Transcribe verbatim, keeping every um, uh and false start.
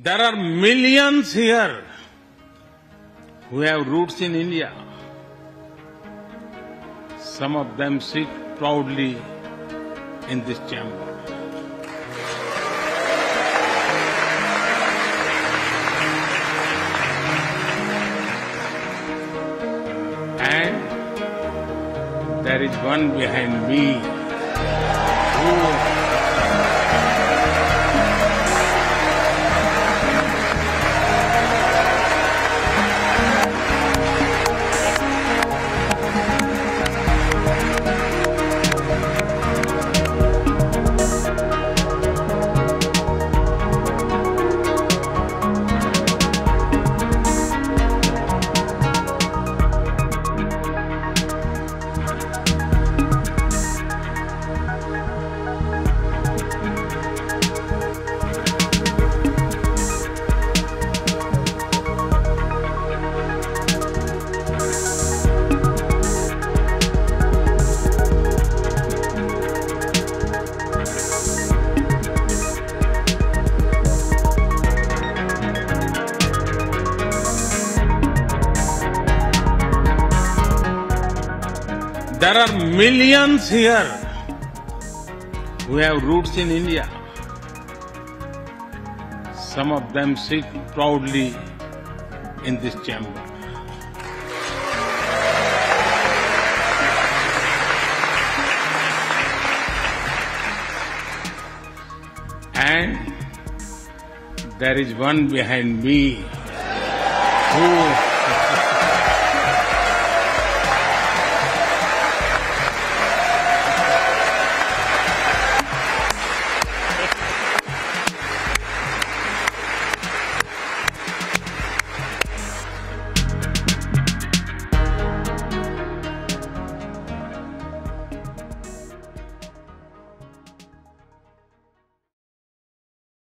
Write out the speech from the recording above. There are millions here who have roots in India. Some of them sit proudly in this chamber. And there is one behind me who There are millions here who have roots in India. Some of them sit proudly in this chamber. And there is one behind me who